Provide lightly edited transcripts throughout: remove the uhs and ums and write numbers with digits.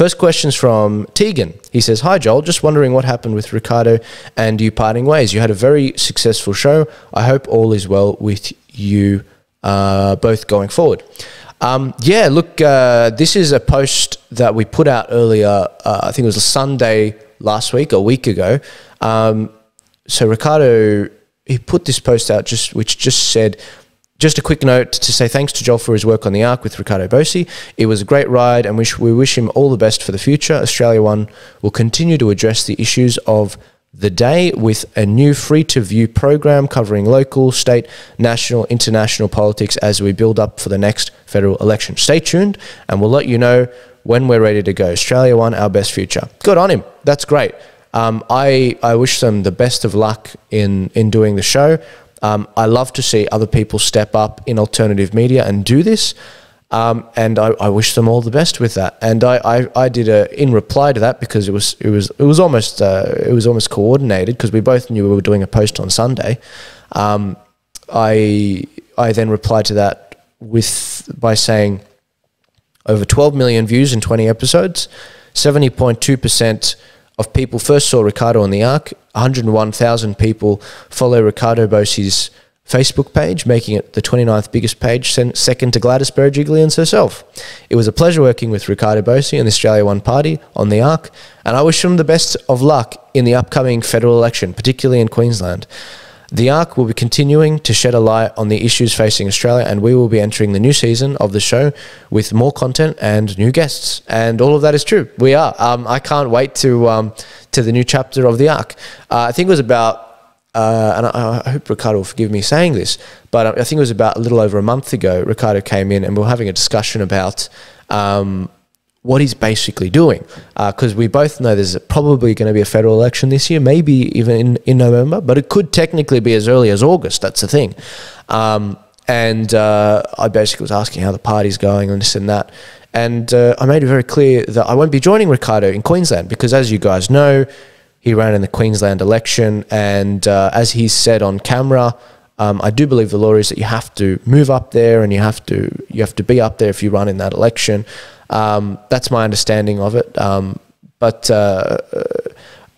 First question's from Tegan. He says, hi, Joel. Just wondering what happened with Riccardo and you parting ways. You had a very successful show. I hope all is well with you both going forward. Yeah, look, this is a post that we put out earlier. I think it was a Sunday last week, a week ago. So Riccardo, he put this post out which just said, just a quick note to say thanks to Joel for his work on The Arc with Riccardo Bosi. It was a great ride and we wish him all the best for the future. Australia One will continue to address the issues of the day with a new free-to-view program covering local, state, national, international politics as we build up for the next federal election. Stay tuned and we'll let you know when we're ready to go. Australia One, our best future. Good on him. That's great. I wish them the best of luck in doing the show. I love to see other people step up in alternative media and do this. And I wish them all the best with that. And I did in reply to that, because it was almost coordinated, because we both knew we were doing a post on Sunday. I then replied to that by saying over 12 million views in 20 episodes, 70.2% of people first saw Riccardo on The Arc. 101,000 people follow Riccardo Bosi's Facebook page, making it the 29th biggest page, second to Gladys Berejiglian herself. It was a pleasure working with Riccardo Bosi and the Australia One Party on The Arc, and I wish him the best of luck in the upcoming federal election, particularly in Queensland. The Arc will be continuing to shed a light on the issues facing Australia, and we will be entering the new season of the show with more content and new guests. And all of that is true. We are. I can't wait to the new chapter of The Arc. I think it was about... and I hope Riccardo will forgive me saying this, but I think it was about a little over a month ago, Riccardo came in and we were having a discussion about what he's basically doing, because we both know there's probably going to be a federal election this year, maybe even in November, but it could technically be as early as August. That's the thing. I basically was asking how the party's going and this and that. And I made it very clear that I won't be joining Riccardo in Queensland because, as you guys know, he ran in the Queensland election, and as he said on camera, I do believe the law is that you have to move up there and you have to be up there if you run in that election. That's my understanding of it. But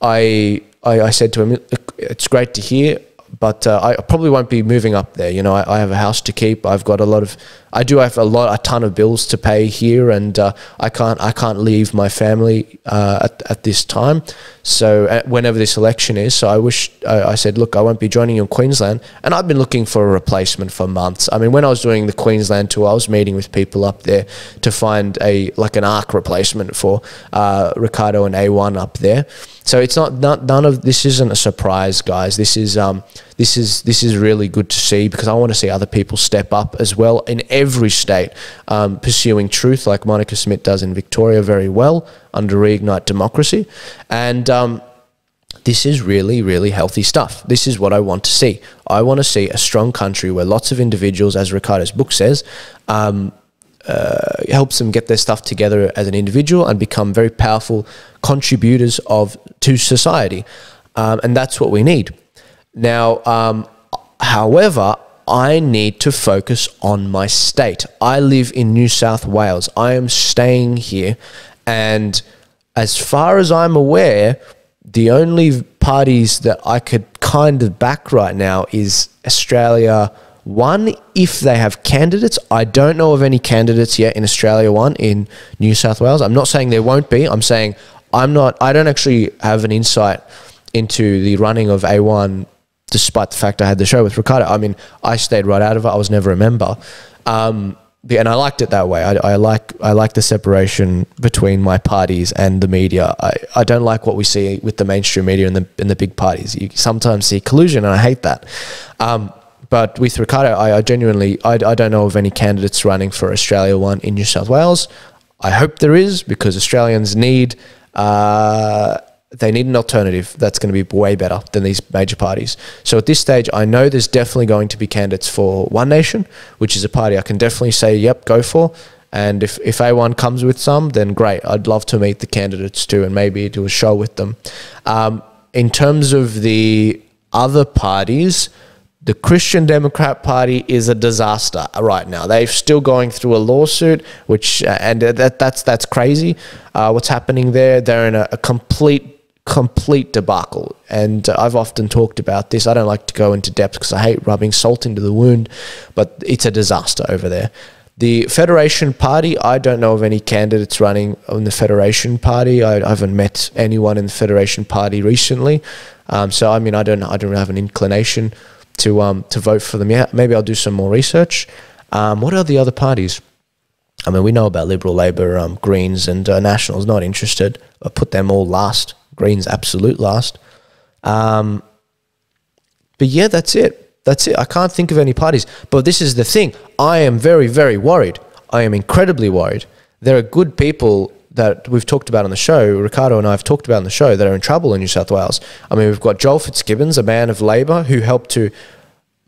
I said to him, it's great to hear, but I probably won't be moving up there. You know, I have a house to keep. I've got a ton of bills to pay here, and I can't leave my family at this time. So whenever this election is, so I said, look, I won't be joining you in Queensland, and I've been looking for a replacement for months. I mean, when I was doing the Queensland tour, I was meeting with people up there to find an ARC replacement for Riccardo and A1 up there. So it's none of this isn't a surprise, guys. This is really good to see, because I want to see other people step up as well in every state, pursuing truth like Monica Smith does in Victoria very well under Reignite Democracy. And this is really, really healthy stuff. This is what I want to see. I want to see a strong country where lots of individuals, as Riccardo's book says, helps them get their stuff together as an individual and become very powerful contributors to society. And that's what we need. Now, however, I need to focus on my state. I live in New South Wales. I am staying here. And as far as I'm aware, the only parties that I could kind of back right now is Australia One, if they have candidates. I don't know of any candidates yet in Australia One in New South Wales. I'm not saying there won't be. I'm saying I don't actually have an insight into the running of A1, despite the fact I had the show with Riccardo. I mean, I stayed right out of it. I was never a member. And I liked it that way. I like the separation between my parties and the media. I don't like what we see with the mainstream media and the big parties. You sometimes see collusion, and I hate that. But with Riccardo, I genuinely don't know of any candidates running for Australia One in New South Wales. I hope there is, because Australians need... They need an alternative that's going to be way better than these major parties. So at this stage, I know there's definitely going to be candidates for One Nation, which is a party I can definitely say, yep, go for. And if A1 comes with some, then great. I'd love to meet the candidates too and maybe do a show with them. In terms of the other parties, The Christian Democrat Party is a disaster right now. They're still going through a lawsuit, which and that's crazy. What's happening there? They're in a complete debacle. And I've often talked about this. I don't like to go into depth because I hate rubbing salt into the wound, but it's a disaster over there. The Federation Party, I don't know of any candidates running on the Federation Party. I haven't met anyone in the Federation Party recently. So, I mean, I don't have an inclination to vote for them yet. Maybe I'll do some more research. What are the other parties? I mean, we know about Liberal, Labour, Greens and Nationals. Not interested. I put them all last. Greens absolute last. But yeah, that's it. That's it. I can't think of any parties. But this is the thing. I am very, very worried. I am incredibly worried. There are good people that we've talked about on the show, Ricardo and I have talked about on the show, that are in trouble in New South Wales. I mean, we've got Joel Fitzgibbons, a man of Labour, who helped to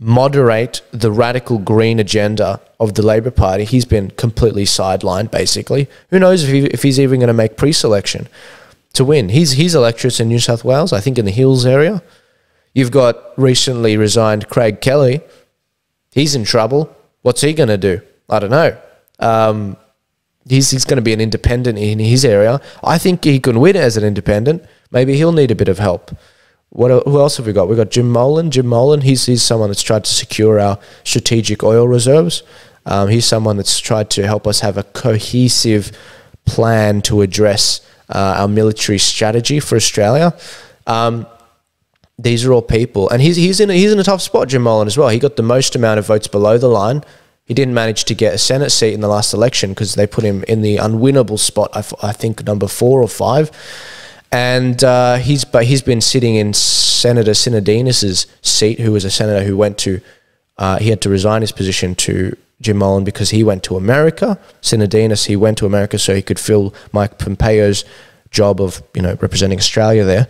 moderate the radical green agenda of the Labour Party. He's been completely sidelined, basically. Who knows if he's even going to make pre-selection to win. He's electorate in New South Wales, I think in the Hills area. You've got recently resigned Craig Kelly. He's in trouble. What's he going to do? I don't know. He's going to be an independent in his area. I think he can win as an independent. Maybe he'll need a bit of help. Who else have we got? We've got Jim Molan. Jim Molan, he's someone that's tried to secure our strategic oil reserves. He's someone that's tried to help us have a cohesive plan to address our military strategy for Australia. These are all people. And he's in a tough spot, Jim Molan, as well. He got the most amount of votes below the line. He didn't manage to get a Senate seat in the last election because they put him in the unwinnable spot, I think, number 4 or 5. And he's been sitting in Senator Sinodinos' seat, who was a senator who went to he had to resign his position to Jim Molan because he went to America. Sinodinos, he went to America so he could fill Mike Pompeo's job of, you know, representing Australia there,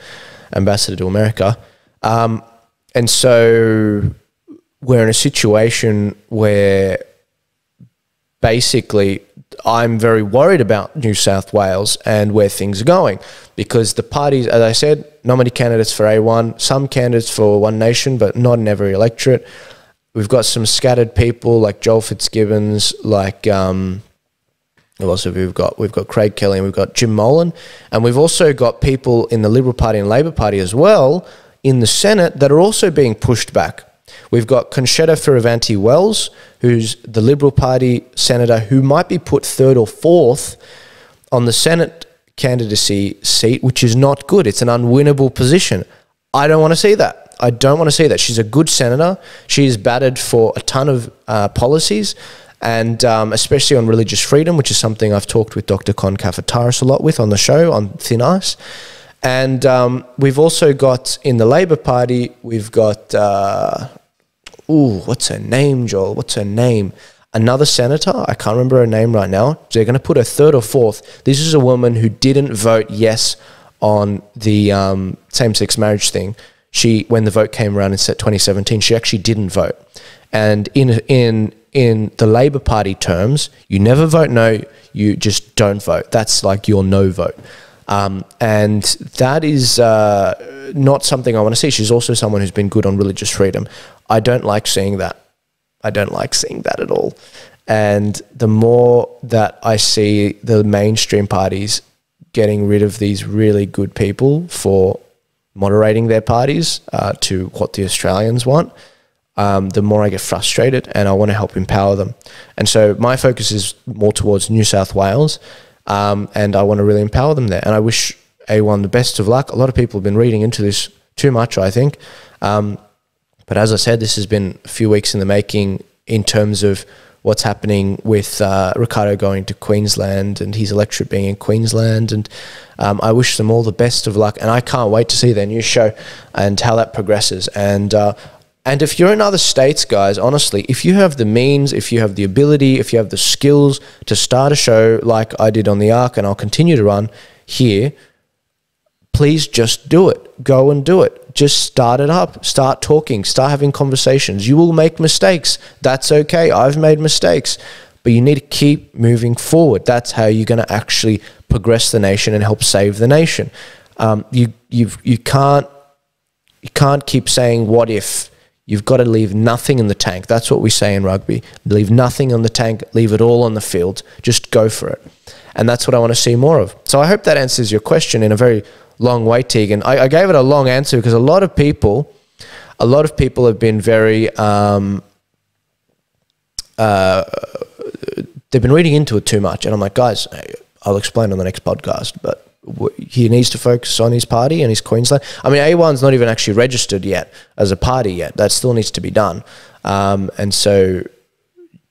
ambassador to America. And so we're in a situation where basically I'm very worried about New South Wales and where things are going, because the parties, as I said, not many candidates for A1, some candidates for One Nation, but not in every electorate. We've got some scattered people like Joel Fitzgibbons, like who else have we got? We've got Craig Kelly and we've got Jim Molan, and we've also got people in the Liberal Party and Labor Party as well in the Senate that are also being pushed back. We've got Concetta Ferravanti-Wells, who's the Liberal Party senator who might be put 3rd or 4th on the Senate candidacy seat, which is not good. It's an unwinnable position. I don't want to see that. I don't want to see that. She's a good senator. She's batted for a ton of policies, and especially on religious freedom, which is something I've talked with Dr. Con-Kafataris a lot with on the show, on Thin Ice. And we've also got, in the Labour Party, we've got, what's her name, Joel? What's her name? Another senator. I can't remember her name right now. They're going to put her 3rd or 4th. This is a woman who didn't vote yes on the same-sex marriage thing. She, when the vote came around in 2017, she actually didn't vote. And in the Labour Party terms, you never vote no, you just don't vote. That's like your no vote. And that is not something I want to see. She's also someone who's been good on religious freedom. I don't like seeing that. I don't like seeing that at all. And the more that I see the mainstream parties getting rid of these really good people for moderating their parties to what the Australians want, the more I get frustrated, and I want to help empower them. And so my focus is more towards New South Wales. And I want to really empower them there. And I wish A1 the best of luck. A lot of people have been reading into this too much, I think. But as I said, this has been a few weeks in the making in terms of what's happening with Riccardo going to Queensland and his electorate being in Queensland. And I wish them all the best of luck. And I can't wait to see their new show and how that progresses. And if you're in other states, guys, honestly, if you have the means, if you have the ability, if you have the skills to start a show like I did on The Arc, and I'll continue to run here, please just do it. Go and do it. Just start it up. Start talking. Start having conversations. You will make mistakes. That's okay. I've made mistakes. But you need to keep moving forward. That's how you're going to actually progress the nation and help save the nation. You can't keep saying, what if? You've got to leave nothing in the tank. That's what we say in rugby. Leave nothing on the tank. Leave it all on the field. Just go for it. And that's what I want to see more of. So I hope that answers your question in a very long way, Tegan. I gave it a long answer because a lot of people have been very, they've been reading into it too much. And I'm like, guys, I'll explain on the next podcast, but he needs to focus on his party and his Queensland. I mean, A1's not even actually registered yet as a party yet. That still needs to be done. And so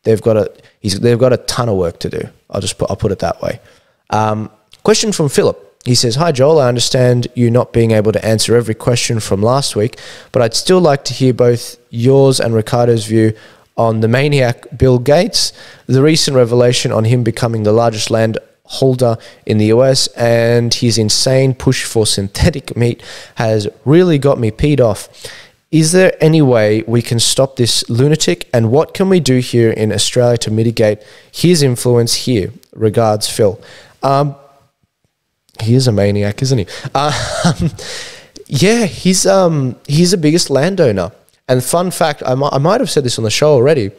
they've got a ton of work to do. I'll put it that way. Question from Philip. He says, hi, Joel, I understand you not being able to answer every question from last week, but I'd still like to hear both yours and Ricardo's view on the maniac Bill Gates, the recent revelation on him becoming the largest landholder in the US, and his insane push for synthetic meat has really got me peed off. Is there any way we can stop this lunatic, and what can we do here in Australia to mitigate his influence here? Regards, Phil. He is a maniac, isn't he? Yeah, he's the biggest landowner. And fun fact, I might have said this on the show already,